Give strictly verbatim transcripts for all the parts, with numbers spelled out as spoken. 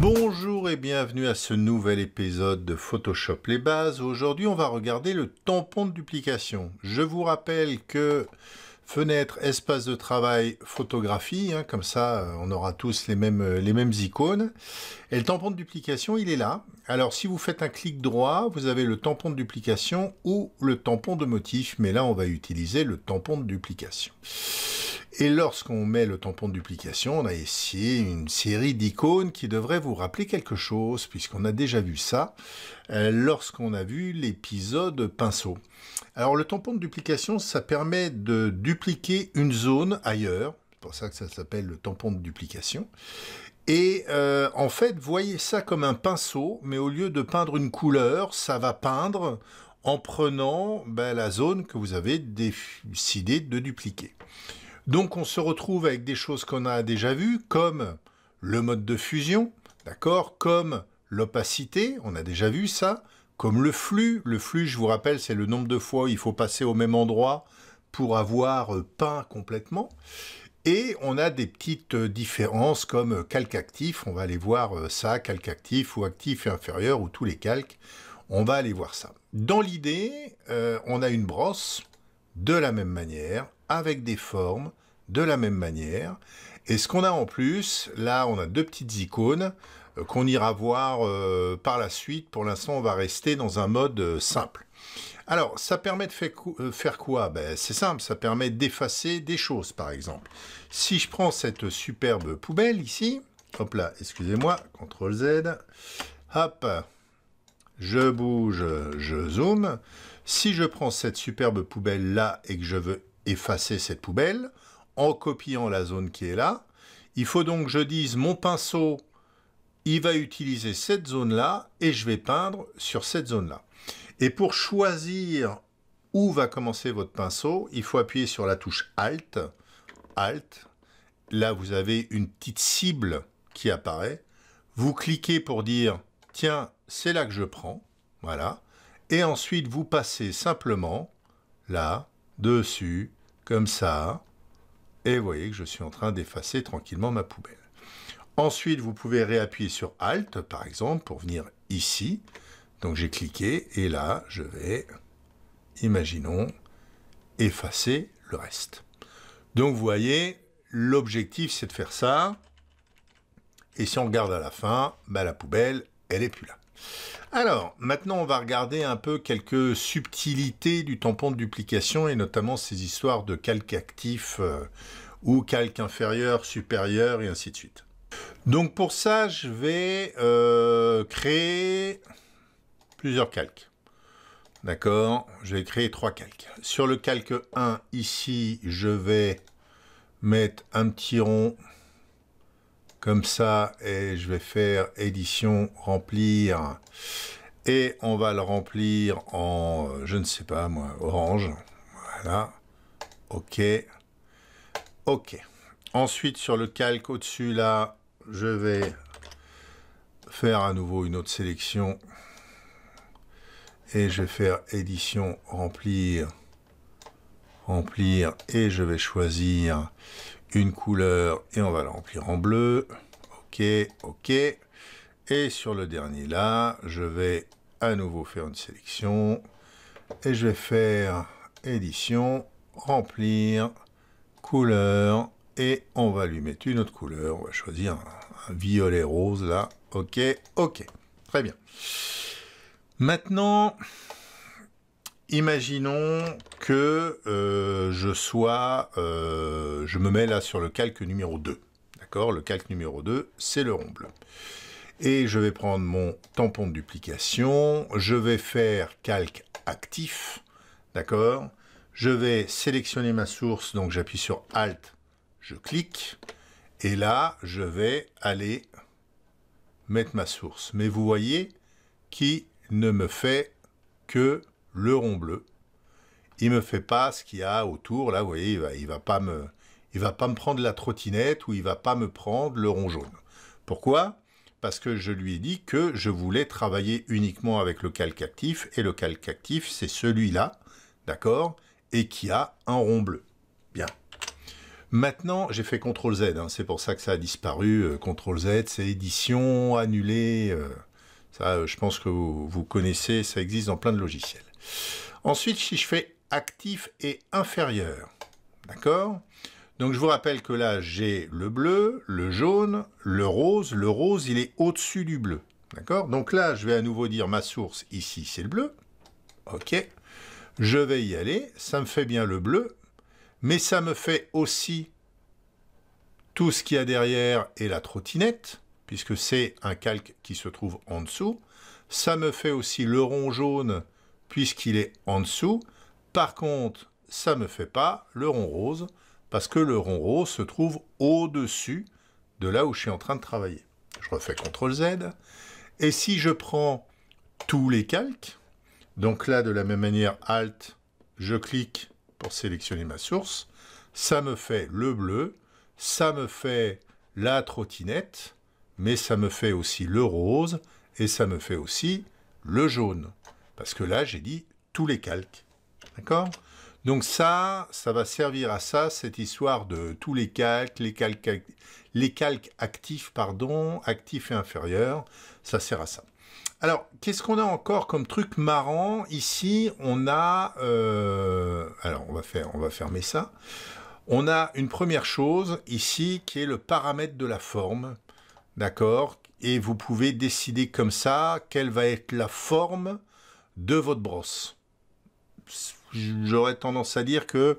Bonjour et bienvenue à ce nouvel épisode de Photoshop les bases. Aujourd'hui on va regarder le tampon de duplication. Je vous rappelle que fenêtre, espace de travail, photographie, hein, comme ça on aura tous les mêmes, les mêmes icônes. Et le tampon de duplication il est là. Alors si vous faites un clic droit, vous avez le tampon de duplication ou le tampon de motif, mais là on va utiliser le tampon de duplication. Et lorsqu'on met le tampon de duplication, on a ici une série d'icônes qui devraient vous rappeler quelque chose, puisqu'on a déjà vu ça euh, lorsqu'on a vu l'épisode pinceau. Alors le tampon de duplication, ça permet de dupliquer une zone ailleurs, c'est pour ça que ça s'appelle le tampon de duplication. Et euh, en fait, voyez ça comme un pinceau, mais au lieu de peindre une couleur, ça va peindre en prenant ben, la zone que vous avez décidé de dupliquer. Donc on se retrouve avec des choses qu'on a déjà vues, comme le mode de fusion, d'accord, comme l'opacité, on a déjà vu ça, comme le flux. Le flux, je vous rappelle, c'est le nombre de fois où il faut passer au même endroit pour avoir peint complètement. Et on a des petites différences comme calque actif, on va aller voir ça, calque actif ou actif et inférieur, ou tous les calques, on va aller voir ça. Dans l'idée, euh, on a une brosse de la même manière, avec des formes de la même manière. Et ce qu'on a en plus, là on a deux petites icônes euh, qu'on ira voir euh, par la suite. Pour l'instant on va rester dans un mode euh, simple. Alors ça permet de faire, euh, faire quoi? Ben, c'est simple, ça permet d'effacer des choses par exemple. Si je prends cette superbe poubelle ici, hop là, excusez-moi, C T R L Z, hop, je bouge, je zoome. Si je prends cette superbe poubelle là et que je veux effacer cette poubelle en copiant la zone qui est là, il faut donc que je dise mon pinceau, il va utiliser cette zone là et je vais peindre sur cette zone là. Et pour choisir où va commencer votre pinceau, il faut appuyer sur la touche Alt. Alt, là vous avez une petite cible qui apparaît, vous cliquez pour dire tiens c'est là que je prends, voilà, et ensuite vous passez simplement là dessus, comme ça, et vous voyez que je suis en train d'effacer tranquillement ma poubelle. Ensuite, vous pouvez réappuyer sur Alt, par exemple, pour venir ici. Donc j'ai cliqué, et là, je vais, imaginons, effacer le reste. Donc vous voyez, l'objectif, c'est de faire ça, et si on regarde à la fin, bah, la poubelle, elle n'est plus là. Alors, maintenant on va regarder un peu quelques subtilités du tampon de duplication et notamment ces histoires de calque actif euh, ou calque inférieur, supérieur et ainsi de suite. Donc pour ça, je vais euh, créer plusieurs calques. D'accord, je vais créer trois calques. Sur le calque un, ici, je vais mettre un petit rond comme ça, et je vais faire édition, remplir, et on va le remplir en, je ne sais pas moi, orange, voilà, ok, ok. Ensuite, sur le calque au-dessus, là, je vais faire à nouveau une autre sélection, et je vais faire édition, remplir, remplir, et je vais choisir une couleur et on va la remplir en bleu, ok, ok, et sur le dernier là, je vais à nouveau faire une sélection, et je vais faire édition, remplir, couleur, et on va lui mettre une autre couleur, on va choisir un, un violet rose là, ok, ok, très bien. Maintenant, imaginons que euh, je sois, euh, je me mets là sur le calque numéro deux, d'accord? Le calque numéro deux, c'est le rond bleu. Et je vais prendre mon tampon de duplication, je vais faire calque actif, d'accord? Je vais sélectionner ma source, donc j'appuie sur Alt, je clique, et là, je vais aller mettre ma source. Mais vous voyez qui ne me fait que le rond bleu, il me fait pas ce qu'il y a autour, là vous voyez, il va, il va pas me, il va pas me prendre la trottinette ou il va pas me prendre le rond jaune. Pourquoi? Parce que je lui ai dit que je voulais travailler uniquement avec le calque actif, et le calque actif c'est celui-là, d'accord, et qui a un rond bleu. Bien. Maintenant, j'ai fait contrôle Z, hein, c'est pour ça que ça a disparu. Euh, contrôle Z, c'est édition, annuler. Euh, ça, euh, je pense que vous, vous connaissez, ça existe dans plein de logiciels. Ensuite, si je fais actif et inférieur, d'accord? Donc, je vous rappelle que là, j'ai le bleu, le jaune, le rose. Le rose, il est au-dessus du bleu, d'accord? Donc là, je vais à nouveau dire ma source, ici, c'est le bleu. OK. Je vais y aller, ça me fait bien le bleu, mais ça me fait aussi tout ce qu'il y a derrière et la trottinette, puisque c'est un calque qui se trouve en dessous. Ça me fait aussi le rond jaune, puisqu'il est en dessous. Par contre, ça ne me fait pas le rond rose, parce que le rond rose se trouve au-dessus de là où je suis en train de travailler. Je refais contrôle Z. Et si je prends tous les calques, donc là, de la même manière, Alt, je clique pour sélectionner ma source. Ça me fait le bleu, ça me fait la trottinette, mais ça me fait aussi le rose et ça me fait aussi le jaune. Parce que là, j'ai dit tous les calques. D'accord? Donc ça, ça va servir à ça, cette histoire de tous les calques, les calques, les calques actifs, pardon, actifs et inférieurs. Ça sert à ça. Alors, qu'est-ce qu'on a encore comme truc marrant? Ici, on a... Euh, alors, on va, faire, on va fermer ça. On a une première chose ici qui est le paramètre de la forme. D'accord? Et vous pouvez décider comme ça quelle va être la forme de votre brosse. J'aurais tendance à dire que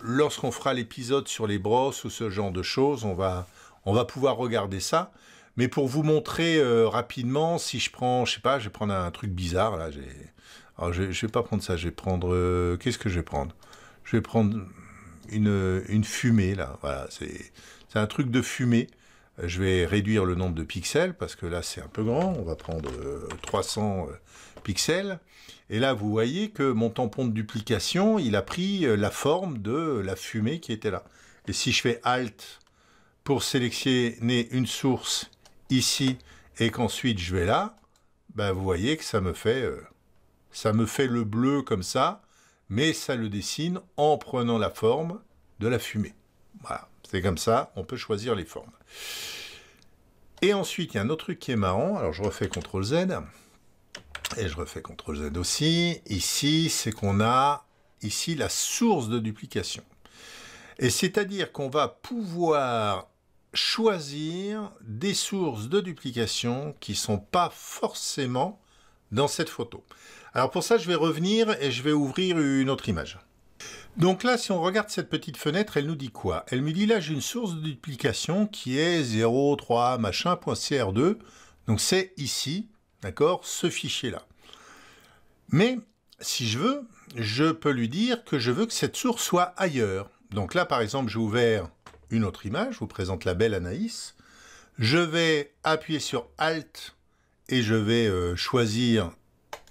lorsqu'on fera l'épisode sur les brosses ou ce genre de choses, on va, on va pouvoir regarder ça. Mais pour vous montrer euh, rapidement, si je prends, je sais pas, je vais prendre un truc bizarre là. Alors je, je vais pas prendre ça, je vais prendre. Euh, Qu'est-ce que je vais prendre? Je vais prendre une, une fumée là. Voilà, c'est un truc de fumée. Je vais réduire le nombre de pixels parce que là c'est un peu grand. On va prendre euh, trois cents euh, pixels. Et là vous voyez que mon tampon de duplication, il a pris euh, la forme de euh, la fumée qui était là. Et si je fais Alt pour sélectionner une source ici et qu'ensuite je vais là, ben vous voyez que ça me fait euh, ça me fait le bleu comme ça, mais ça le dessine en prenant la forme de la fumée. Voilà, c'est comme ça, on peut choisir les formes. Et ensuite, il y a un autre truc qui est marrant, alors je refais contrôle Z, et je refais contrôle Z aussi, ici, c'est qu'on a ici la source de duplication. Et c'est-à-dire qu'on va pouvoir choisir des sources de duplication qui ne sont pas forcément dans cette photo. Alors pour ça, je vais revenir et je vais ouvrir une autre image. Donc là, si on regarde cette petite fenêtre, elle nous dit quoi? Elle me dit là, j'ai une source de duplication qui est zéro trois machin .cr deux. Donc c'est ici, d'accord, ce fichier-là. Mais si je veux, je peux lui dire que je veux que cette source soit ailleurs. Donc là, par exemple, j'ai ouvert une autre image, je vous présente la belle Anaïs. Je vais appuyer sur Alt et je vais euh, choisir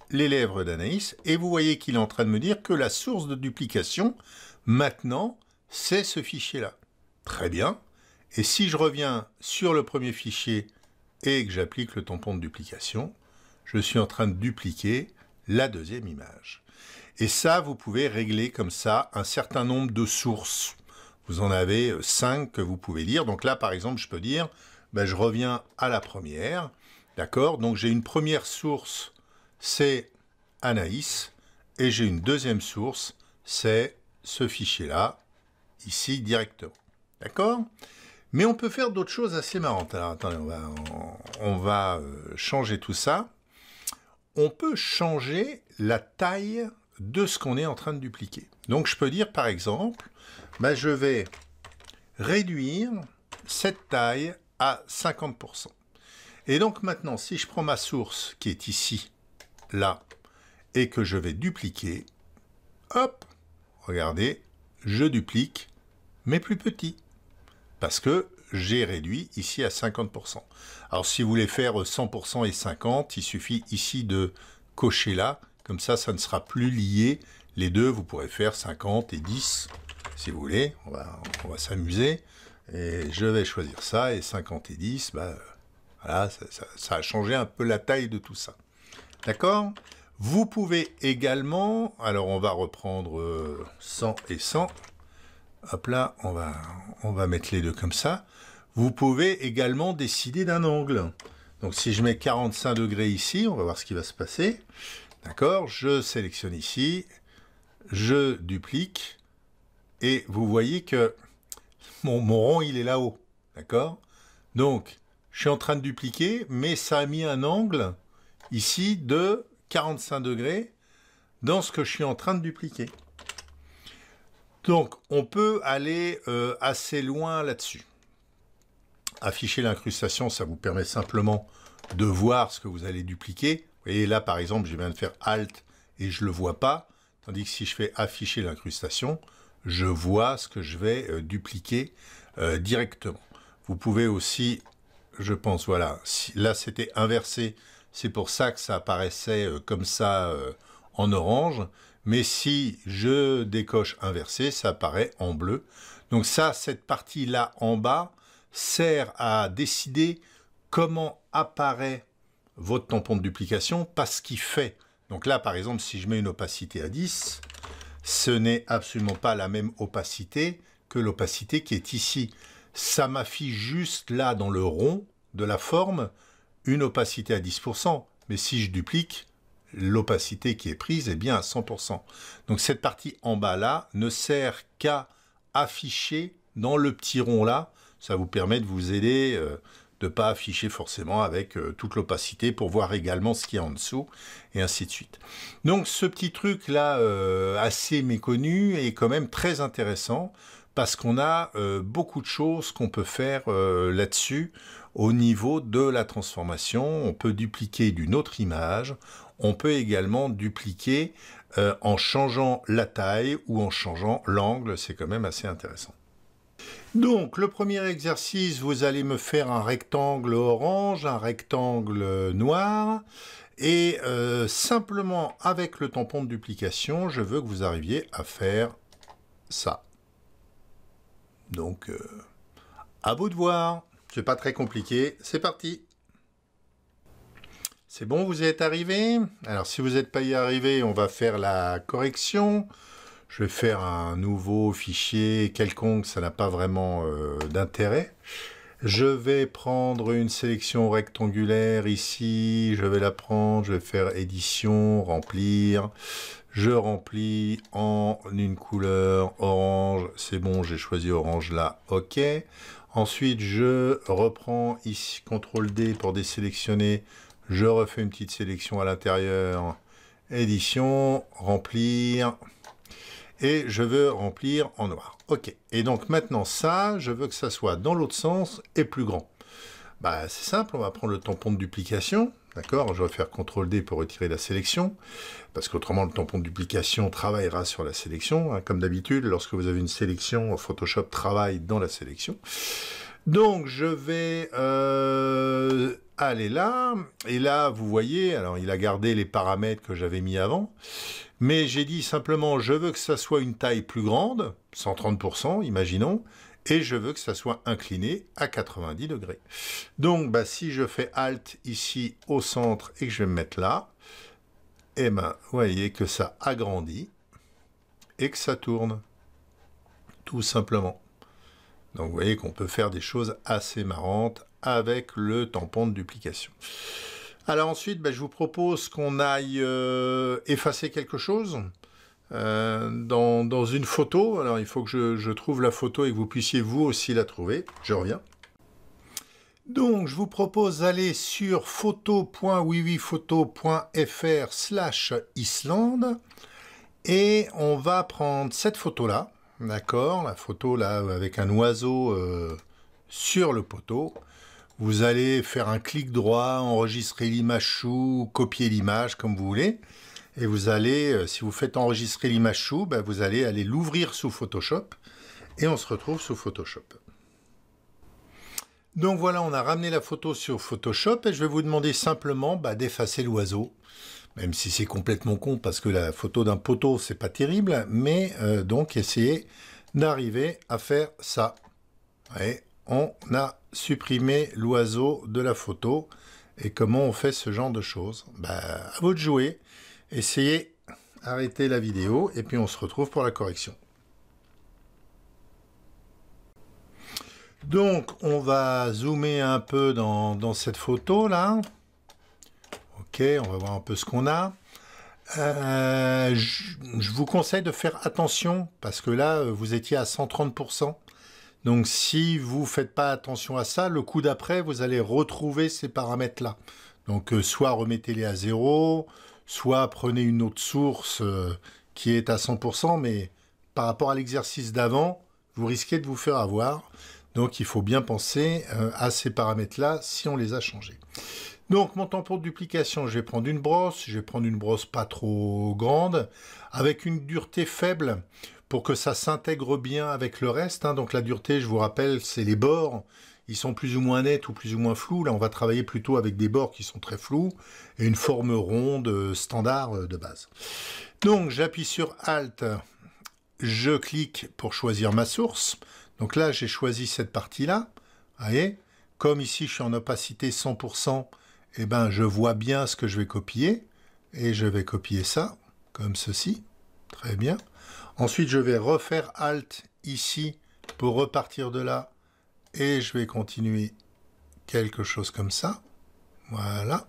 les lèvres d'Anaïs. Et vous voyez qu'il est en train de me dire que la source de duplication, maintenant, c'est ce fichier-là. Très bien. Et si je reviens sur le premier fichier et que j'applique le tampon de duplication, je suis en train de dupliquer la deuxième image. Et ça, vous pouvez régler comme ça un certain nombre de sources. Vous en avez cinq que vous pouvez dire. Donc là, par exemple, je peux dire, ben, je reviens à la première. D'accord? Donc j'ai une première source, c'est Anaïs. Et j'ai une deuxième source, c'est ce fichier-là, ici, directement. D'accord? Mais on peut faire d'autres choses assez marrantes. Alors, attendez, on va, on va changer tout ça. On peut changer la taille de ce qu'on est en train de dupliquer. Donc je peux dire par exemple, ben, je vais réduire cette taille à cinquante pour cent. Et donc maintenant, si je prends ma source qui est ici, là, et que je vais dupliquer, hop, regardez, je duplique, mais plus petit, parce que j'ai réduit ici à cinquante pour cent. Alors si vous voulez faire cent pour cent et cinquante, il suffit ici de cocher là. Comme ça, ça ne sera plus lié. Les deux, vous pourrez faire cinquante et dix, si vous voulez. On va, on va s'amuser. Et je vais choisir ça. Et cinquante et dix, bah, voilà, ça, ça, ça a changé un peu la taille de tout ça. D'accord? Vous pouvez également... Alors, on va reprendre cent et cent. Hop là, on va, on va mettre les deux comme ça. Vous pouvez également décider d'un angle. Donc si je mets quarante-cinq degrés ici, on va voir ce qui va se passer. D'accord, je sélectionne ici, je duplique, et vous voyez que mon, mon rond, il est là-haut. D'accord? Donc, je suis en train de dupliquer, mais ça a mis un angle ici de quarante-cinq degrés dans ce que je suis en train de dupliquer. Donc, on peut aller euh, assez loin là-dessus. Afficher l'incrustation, ça vous permet simplement de voir ce que vous allez dupliquer. Vous voyez, là, par exemple, je viens de faire Alt et je ne le vois pas. Tandis que si je fais afficher l'incrustation, je vois ce que je vais euh, dupliquer euh, directement. Vous pouvez aussi, je pense, voilà, si, là, c'était inversé. C'est pour ça que ça apparaissait euh, comme ça euh, en orange. Mais si je décoche inversé, ça apparaît en bleu. Donc ça, cette partie-là en bas sert à décider comment apparaît votre tampon de duplication par ce qu'il fait. Donc là, par exemple, si je mets une opacité à dix, ce n'est absolument pas la même opacité que l'opacité qui est ici. Ça m'affiche juste là, dans le rond de la forme, une opacité à dix pour cent. Mais si je duplique, l'opacité qui est prise est bien à cent pour cent. Donc cette partie en bas là ne sert qu'à afficher dans le petit rond là. Ça vous permet de vous aider, euh, de ne pas afficher forcément avec euh, toute l'opacité pour voir également ce qu'il y a en dessous et ainsi de suite. Donc ce petit truc là euh, assez méconnu est quand même très intéressant parce qu'on a euh, beaucoup de choses qu'on peut faire euh, là-dessus au niveau de la transformation. On peut dupliquer d'une autre image. On peut également dupliquer euh, en changeant la taille ou en changeant l'angle. C'est quand même assez intéressant. Donc, le premier exercice, vous allez me faire un rectangle orange, un rectangle noir. Et euh, simplement, avec le tampon de duplication, je veux que vous arriviez à faire ça. Donc, euh, à vous de voir. C'est pas très compliqué. C'est parti. C'est bon, vous y êtes arrivé? Alors, si vous n'êtes pas y arrivé, on va faire la correction. Je vais faire un nouveau fichier quelconque, ça n'a pas vraiment euh, d'intérêt. Je vais prendre une sélection rectangulaire ici, je vais la prendre, je vais faire édition, remplir. Je remplis en une couleur orange, c'est bon, j'ai choisi orange là, ok. Ensuite, je reprends ici, contrôle D pour désélectionner. Je refais une petite sélection à l'intérieur, édition, remplir, et je veux remplir en noir. Ok, et donc maintenant ça, je veux que ça soit dans l'autre sens et plus grand. Bah, c'est simple, on va prendre le tampon de duplication, d'accord? Je vais faire contrôle D pour retirer la sélection, parce qu'autrement le tampon de duplication travaillera sur la sélection, hein, comme d'habitude, lorsque vous avez une sélection, Photoshop travaille dans la sélection. Donc je vais euh, aller là, et là vous voyez, alors il a gardé les paramètres que j'avais mis avant, mais j'ai dit simplement je veux que ça soit une taille plus grande, cent trente pour cent imaginons, et je veux que ça soit incliné à quatre-vingt-dix degrés. Donc bah, si je fais Alt ici au centre et que je vais me mettre là, et ben bah, vous voyez que ça agrandit et que ça tourne, tout simplement. Donc vous voyez qu'on peut faire des choses assez marrantes avec le tampon de duplication. Alors ensuite, ben, je vous propose qu'on aille euh, effacer quelque chose euh, dans, dans une photo. Alors il faut que je, je trouve la photo et que vous puissiez vous aussi la trouver. Je reviens. Donc je vous propose d'aller sur photo point wiwiphoto point fr slash Islande et on va prendre cette photo-là. D'accord, la photo là avec un oiseau euh, sur le poteau. Vous allez faire un clic droit, enregistrer l'image chou, copier l'image comme vous voulez. Et vous allez, euh, si vous faites enregistrer l'image chou, ben vous allez aller l'ouvrir sous Photoshop. Et on se retrouve sous Photoshop. Donc voilà, on a ramené la photo sur Photoshop. Et je vais vous demander simplement ben, d'effacer l'oiseau. Même si c'est complètement con parce que la photo d'un poteau c'est pas terrible, mais euh, donc essayez d'arriver à faire ça. Et on a supprimé l'oiseau de la photo. Et comment on fait ce genre de choses? Bah, à vous de jouer. Essayez, arrêtez la vidéo et puis on se retrouve pour la correction. Donc, on va zoomer un peu dans, dans cette photo là. Ok, on va voir un peu ce qu'on a. Euh, je, je vous conseille de faire attention parce que là, vous étiez à cent trente pour cent. Donc, si vous ne faites pas attention à ça, le coup d'après, vous allez retrouver ces paramètres-là. Donc, euh, soit remettez-les à zéro, soit prenez une autre source euh, qui est à cent pour cent, mais par rapport à l'exercice d'avant, vous risquez de vous faire avoir. Donc, il faut bien penser euh, à ces paramètres-là si on les a changés. Donc, mon temps pour duplication, je vais prendre une brosse. Je vais prendre une brosse pas trop grande, avec une dureté faible pour que ça s'intègre bien avec le reste. Hein. Donc, la dureté, je vous rappelle, c'est les bords. Ils sont plus ou moins nets ou plus ou moins flous. Là, on va travailler plutôt avec des bords qui sont très flous et une forme ronde standard de base. Donc, j'appuie sur Alt. Je clique pour choisir ma source. Donc là, j'ai choisi cette partie-là. Vous voyez, comme ici, je suis en opacité cent pour cent, eh ben, je vois bien ce que je vais copier. Et je vais copier ça, comme ceci. Très bien. Ensuite, je vais refaire Alt ici pour repartir de là. Et je vais continuer quelque chose comme ça. Voilà.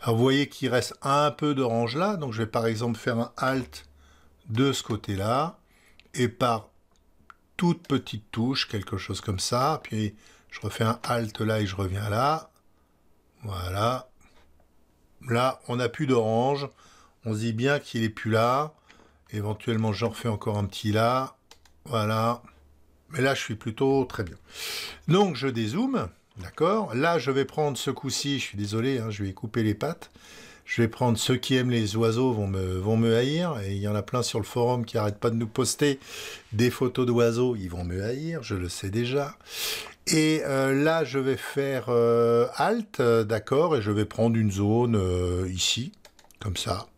Alors, vous voyez qu'il reste un peu d'orange là. Donc, je vais par exemple faire un Alt de ce côté-là. Et par toute petite touche, quelque chose comme ça. Puis, je refais un Alt là et je reviens là. Voilà. Là, on n'a plus d'orange. On se dit bien qu'il n'est plus là. Éventuellement, j'en refais encore un petit là. Voilà. Mais là, je suis plutôt très bien. Donc, je dézoome. D'accord. Là, je vais prendre ce coup-ci. Je suis désolé, hein, je vais couper les pattes. Je vais prendre ceux qui aiment les oiseaux vont me, vont me haïr. Et il y en a plein sur le forum qui n'arrêtent pas de nous poster des photos d'oiseaux. Ils vont me haïr, je le sais déjà. Et euh, là, je vais faire euh, Alt, euh, d'accord, et je vais prendre une zone euh, ici, comme ça.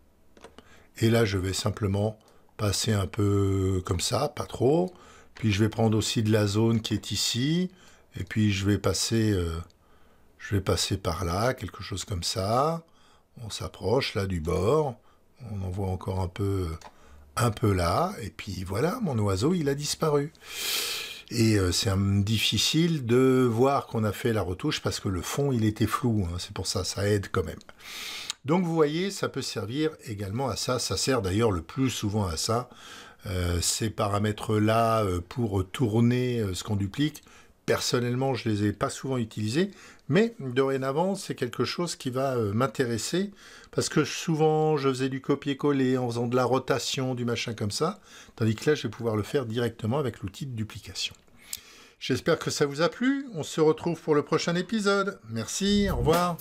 Et là, je vais simplement passer un peu comme ça, pas trop. Puis, je vais prendre aussi de la zone qui est ici. Et puis, je vais passer, euh, je vais passer par là, quelque chose comme ça. On s'approche là du bord, on en voit encore un peu, un peu là, et puis voilà, mon oiseau il a disparu. Et euh, c'est difficile de voir qu'on a fait la retouche parce que le fond il était flou, hein. C'est pour ça, ça aide quand même. Donc vous voyez, ça peut servir également à ça, ça sert d'ailleurs le plus souvent à ça, euh, ces paramètres-là euh, pour tourner euh, ce qu'on duplique. Personnellement, je ne les ai pas souvent utilisés, mais dorénavant, c'est quelque chose qui va euh, m'intéresser, parce que souvent, je faisais du copier-coller en faisant de la rotation, du machin comme ça, tandis que là, je vais pouvoir le faire directement avec l'outil de duplication. J'espère que ça vous a plu. On se retrouve pour le prochain épisode. Merci, au revoir.